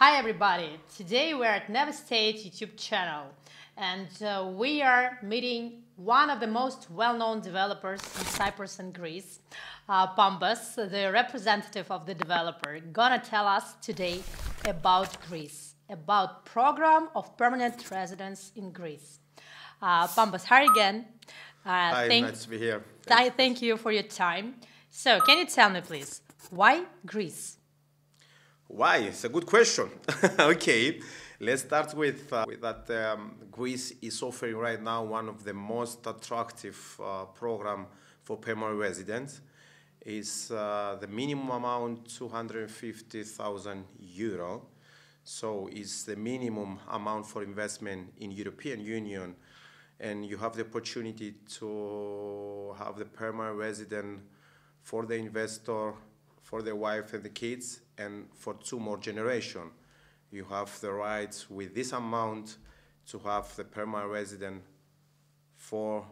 Hi everybody! Today we're at Nevestate YouTube channel and we are meeting one of the most well-known developers in Cyprus and Greece, Pambos, the representative of the developer, gonna tell us today about Greece, about program of permanent residence in Greece. Pambos, hi again. Hi, nice to be here. Thank you for your time. So, can you tell me please, why Greece? Why? It's a good question. Okay, let's start with that Greece is offering right now one of the most attractive program for permanent residents. It's the minimum amount 250,000 euro. So it's the minimum amount for investment in European Union, and you have the opportunity to have the permanent resident for the investor, for the wife and the kids, and for two more generations. You have the right with this amount to have the permanent resident for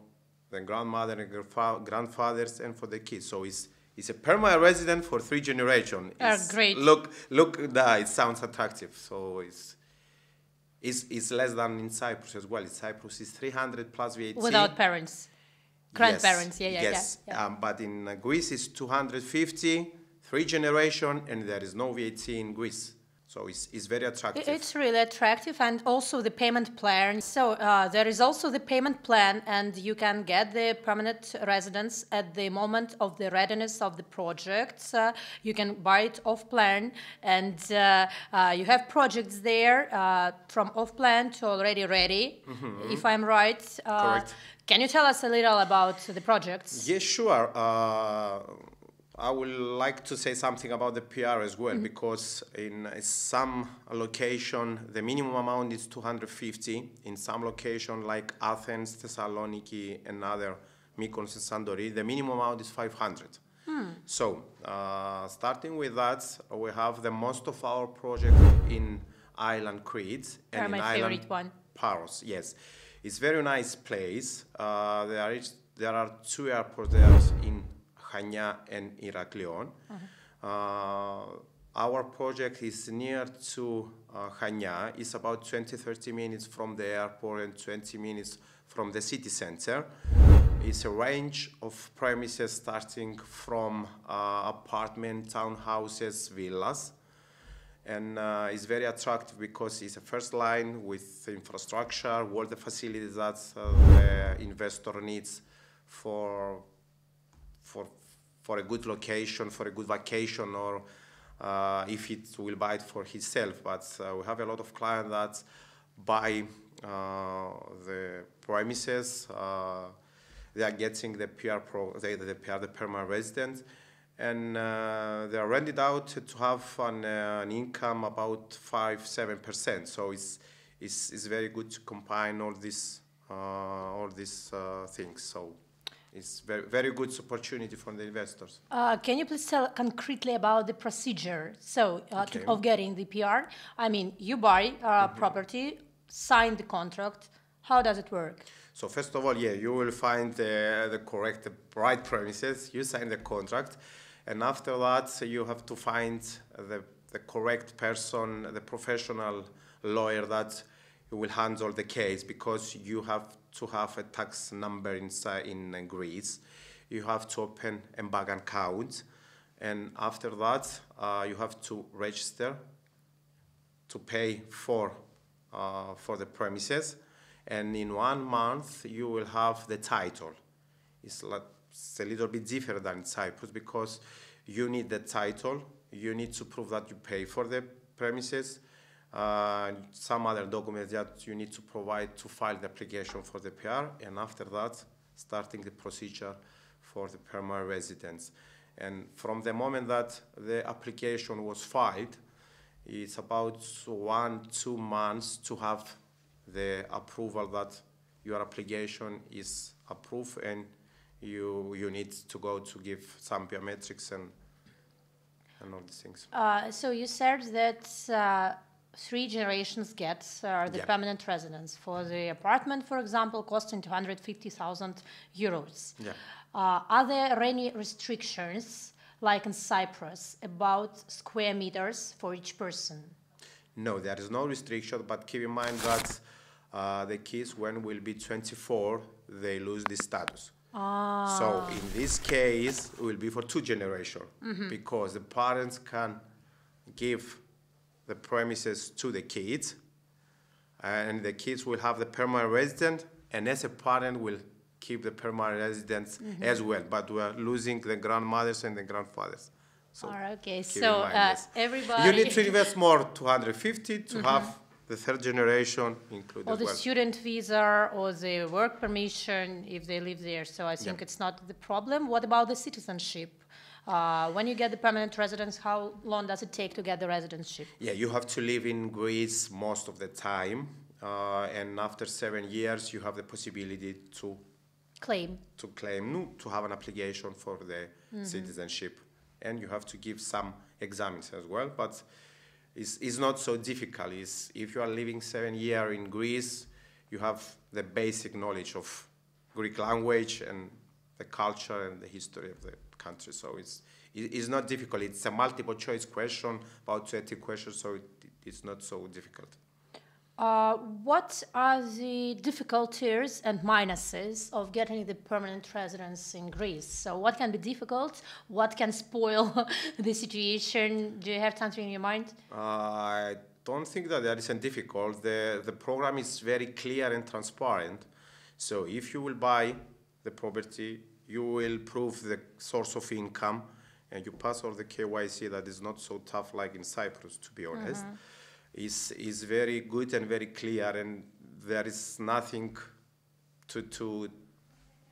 the grandmother and grandfathers and for the kids. So it's a permanent resident for three generations. Great. Look, it sounds attractive. So it's less than in Cyprus as well. In Cyprus is 300 plus VAT. Without parents, grandparents, yes. But in Greece it's 250. Three generation, and there is no VAT in Greece. So it's very attractive. It's really attractive, and also the payment plan. So there is also the payment plan, and you can get the permanent residence at the moment of the readiness of the project. You can buy it off plan, and you have projects there from off plan to already ready, if I'm right. Correct. Can you tell us a little about the projects? Yes, sure. I would like to say something about the PR as well, because in some location, the minimum amount is 250. In some location, like Athens, Thessaloniki, and other, Mykonos and Santorini, the minimum amount is 500. So, starting with that, we have the most of our project in island Crete and in island Paros. Yes, it's very nice place. There are two airports there in Chania and Iraklion. Our project is near to Chania. It's about 20-30 minutes from the airport and 20 minutes from the city center. It's a range of premises starting from apartment, townhouses, villas. And it's very attractive because it's a first line with infrastructure, all the facilities that the investor needs for a good location, for a good vacation, or if he will buy it for himself. But we have a lot of clients that buy the premises. They are getting the the permanent resident, and they are rented out to have an income about 5-7%. So it's very good to combine all these things. So it's very, very good opportunity for the investors. Can you please tell concretely about the procedure of getting the PR? I mean, you buy property, sign the contract. How does it work? So first of all, yeah, you will find the right premises. You sign the contract, and after that, so you have to find the correct person, the professional lawyer that will handle the case, because you have to have a tax number inside in Greece. You have to open a bank account, and after that you have to register to pay for the premises, and in 1 month you will have the title. It's a little bit different than Cyprus, because you need the title, you need to prove that you pay for the premises, some other documents that you need to provide to file the application for the PR, and after that, starting the procedure for the permanent residence. And from the moment that the application was filed, it's about 1-2 months to have the approval that your application is approved, and you need to go to give some biometrics and all these things. So you said that three generations get the permanent residence. For the apartment, for example, costing 250,000 euros. Yeah. Are there any restrictions, like in Cyprus, about square meters for each person? No, there is no restriction, but keep in mind that the kids, when will be 24, they lose this status. Ah. So in this case, it will be for two generations, mm-hmm. because the parents can give the premises to the kids, and the kids will have the permanent resident, and as a parent will keep the permanent residence mm-hmm. as well, but we're losing the grandmothers and the grandfathers. So okay, so everybody... You need to invest more, 250, to mm-hmm. have the third generation included. Or the student visa or the work permission if they live there, so I think yeah. it's not the problem. What about the citizenship? When you get the permanent residence, how long does it take to get the residency? Yeah, you have to live in Greece most of the time. And after 7 years, you have the possibility to... Claim. To claim, to have an application for the mm-hmm. citizenship. And you have to give some exams as well. But it's not so difficult. It's, if you are living 7 years in Greece, you have the basic knowledge of Greek language and the culture and the history of the country. So it's not difficult. It's a multiple choice question, about 30 questions, so it's not so difficult. What are the difficulties and minuses of getting the permanent residence in Greece? So what can be difficult? What can spoil the situation? Do you have something in your mind? I don't think that there is anything difficult. The program is very clear and transparent. So if you will buy the property, you will prove the source of income, and you pass all the KYC. That is not so tough like in Cyprus, to be honest. Mm-hmm. It's very good and very clear, and there is nothing to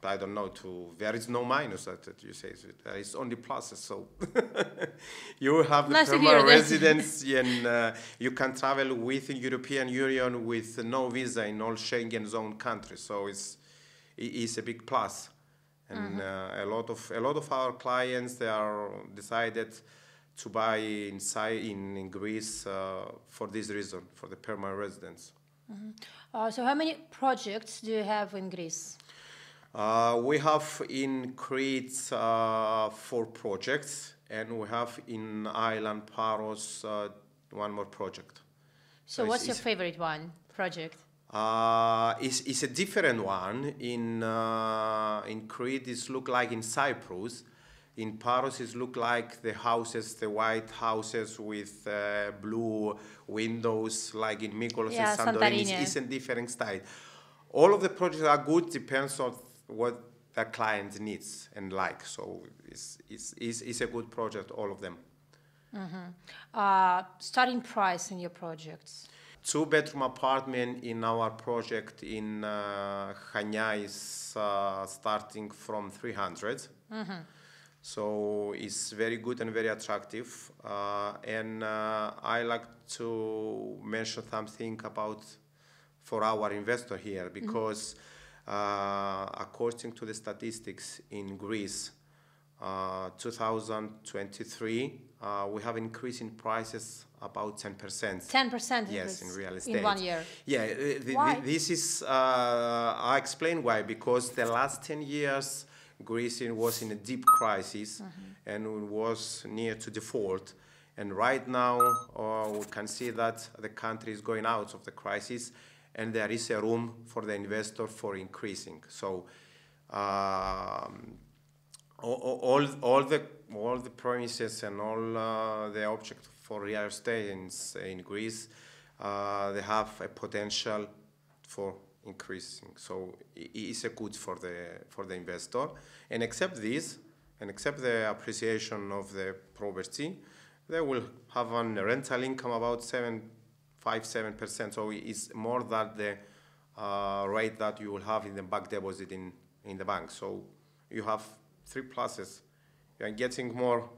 I don't know, there is no minus that you say. There is only pluses, so you have the permanent residency, and you can travel within European Union with no visa in all Schengen zone countries, so it's a big plus. And mm-hmm. A lot of our clients, they are decided to buy in Greece for this reason, for the permanent residence. Mm-hmm. So how many projects do you have in Greece? We have in Crete 4 projects, and we have in island Paros 1 more project. So what's your favorite one project? It's a different one. In Crete, it looks like in Cyprus. In Paros, it looks like the houses, the white houses with blue windows, like in Mykonos and Santorini. It's a different style. All of the projects are good, depends on what the client needs and like. So it's a good project, all of them. Mm-hmm. Starting price in your projects? 2-bedroom apartment in our project in Chania is starting from 300. Mm-hmm. So it's very good and very attractive. And I like to mention something about for our investor here, because mm-hmm. According to the statistics in Greece, 2023, we have increase in prices about 10%. 10%? Yes, in real estate. In 1 year? Yeah. Why? This is, I explain why, because the last 10 years, Greece was in a deep crisis mm-hmm. and was near to default. And right now, we can see that the country is going out of the crisis, and there is a room for the investor for increasing. So, all the premises and all the objects for real estate in Greece, they have a potential for increasing. So it's a good for the investor. And except this, and except the appreciation of the property, they will have a rental income about 7%. So it's more than the rate that you will have in the bank deposit in the bank. So you have 3 pluses. You are getting more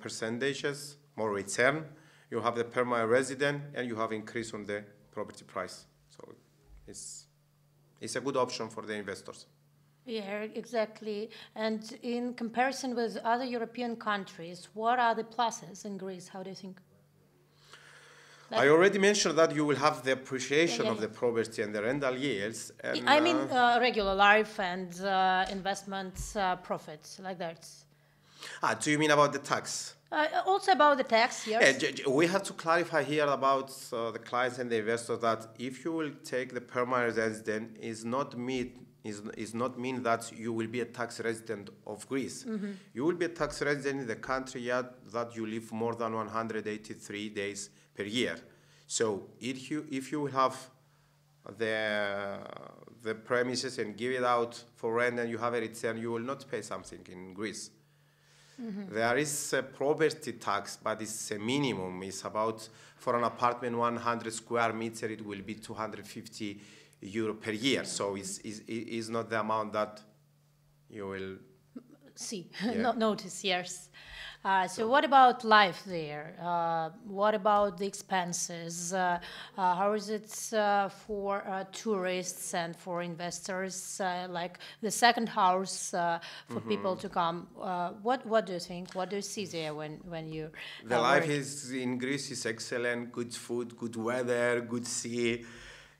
percentages, more return. You have the permanent resident, and you have increase on the property price. So it's a good option for the investors. Yeah, exactly. And in comparison with other European countries, what are the pluses in Greece? How do you think? Like, I already mentioned that you will have the appreciation of the property and the rental yields. And, I mean regular life and investment profits, like that. Do you mean about the tax? Also about the tax, yes. Yeah, we have to clarify here about the clients and the investors that if you will take the permanent resident, is not mean that you will be a tax resident of Greece. Mm-hmm. You will be a tax resident in the country that you live more than 183 days per year. So if you have the premises and give it out for rent and you have a return, you will not pay something in Greece. Mm-hmm. There is a property tax, but it's a minimum. It's about, for an apartment 100 square meter, it will be 250 euro per year. So it's not the amount that you will see, not notice, yes. So what about life there? What about the expenses? How is it for tourists and for investors, like the second house for mm-hmm. people to come? What do you think? What do you see there when you... The life is in Greece is excellent, good food, good weather, good sea.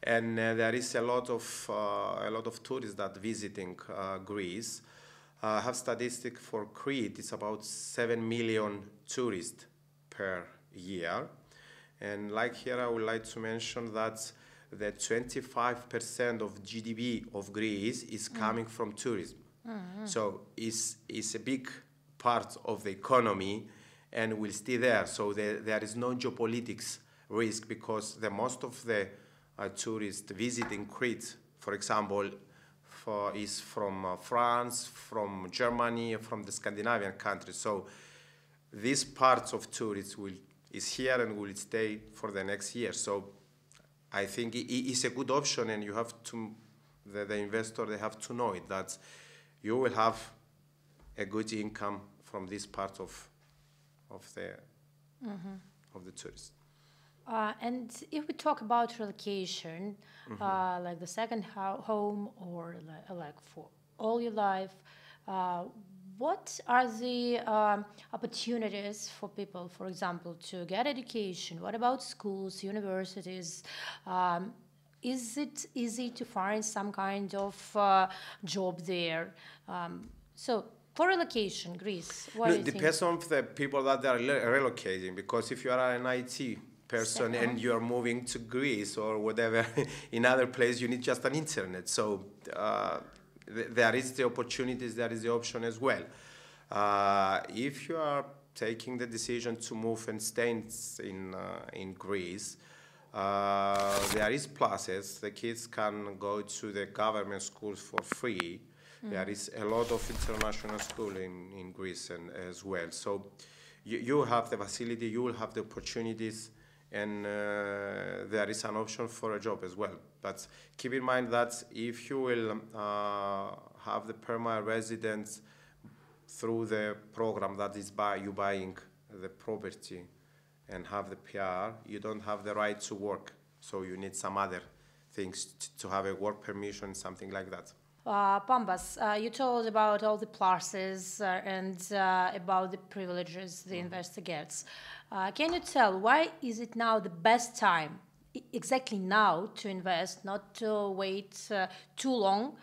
And there is a lot of tourists that visiting Greece. I have statistic for Crete, it's about 7 million tourists per year. And like here, I would like to mention that the 25% of GDP of Greece is coming from tourism. Mm-hmm. So it's a big part of the economy and will stay there. So there is no geopolitics risk because the most of the tourists visiting Crete, for example, is from France, from Germany, from the Scandinavian countries. So this part of tourism is here and will stay for the next year. So I think it's a good option, and you have to, the investor, they have to know it, that you will have a good income from this part of the tourists. And if we talk about relocation, mm-hmm. Like the second home or like for all your life, what are the opportunities for people, for example, to get education? What about schools, universities? Is it easy to find some kind of job there? For relocation, Greece, what do you think? It depends on the people that they are relocating, because if you are an IT person and you are moving to Greece or whatever, in other place you need just an internet. So there is the opportunities, there is the option as well. If you are taking the decision to move and stay in Greece, there is pluses. The kids can go to the government schools for free. Mm. There is a lot of international school in Greece as well. So you have the facility, you will have the opportunities, and there is an option for a job as well. But keep in mind that if you will have the permanent residence through the program that is you buying the property and have the PR, you don't have the right to work. So you need some other things to have a work permission, something like that. Pambos, you told about all the pluses and about the privileges the investor gets. Can you tell why is it now the best time, exactly now, to invest, not to wait too long,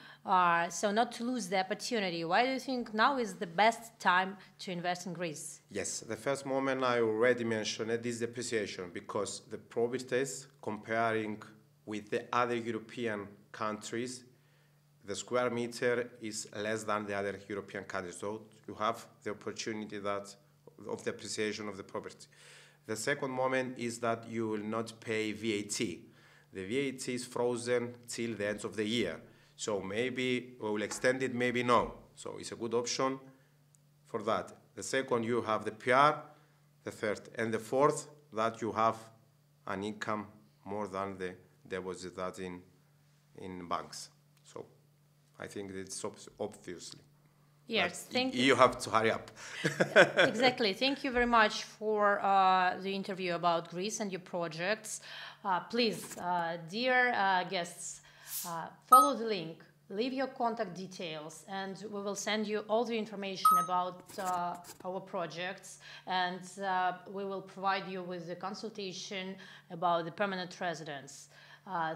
so not to lose the opportunity? Why do you think now is the best time to invest in Greece? Yes, the first moment I already mentioned it is depreciation, because the properties, comparing with the other European countries, the square meter is less than the other European countries, so you have the opportunity of the appreciation of the property. The second moment is that you will not pay VAT. The VAT is frozen till the end of the year, so maybe we will extend it, maybe no. So it's a good option for that. The second, you have the PR, the third, and the fourth, that you have an income more than the deposit that in banks. So I think it's obviously. Yes, thank you. You have to hurry up. Exactly. Thank you very much for the interview about Greece and your projects. Please, dear guests, follow the link, leave your contact details, and we will send you all the information about our projects, and we will provide you with the consultation about the permanent residence.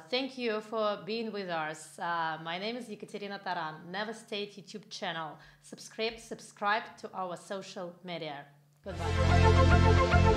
Thank you for being with us. My name is Ekaterina Taran, Nevestate YouTube channel. Subscribe to our social media. Goodbye.